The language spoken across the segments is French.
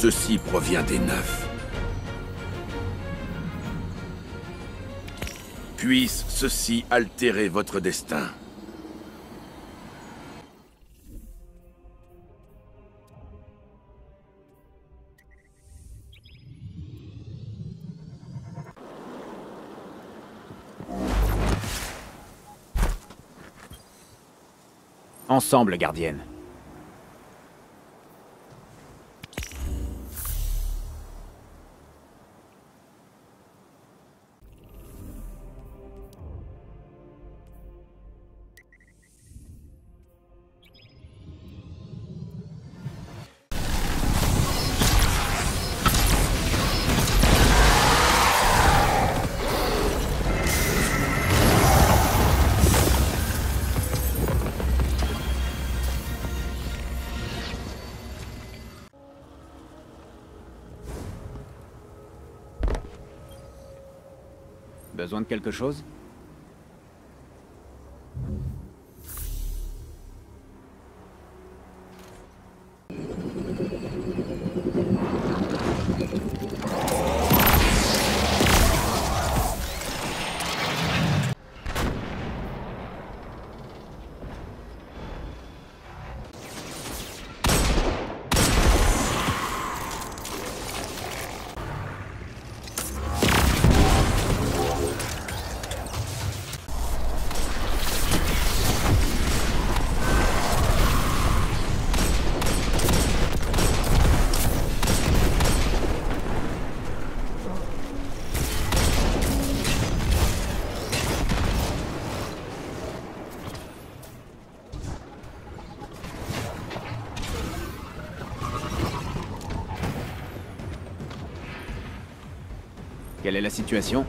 ceci provient des 9. Puisse ceci altérer votre destin. Ensemble, gardienne. Besoin de quelque chose ? Quelle est la situation ?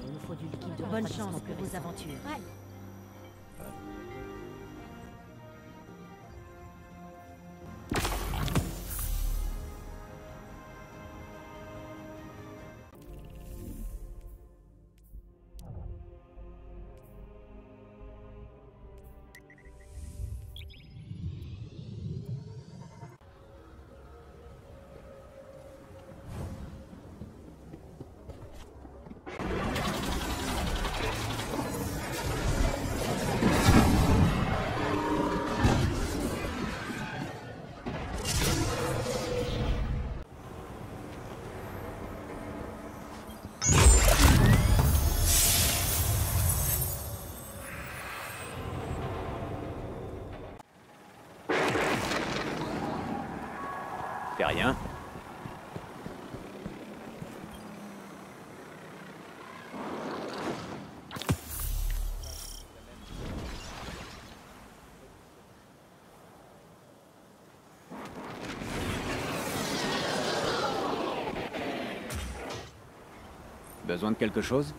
Il nous faut du liquide de bonne chance pour vos aventures. Ouais. Rien. Besoin de quelque chose ?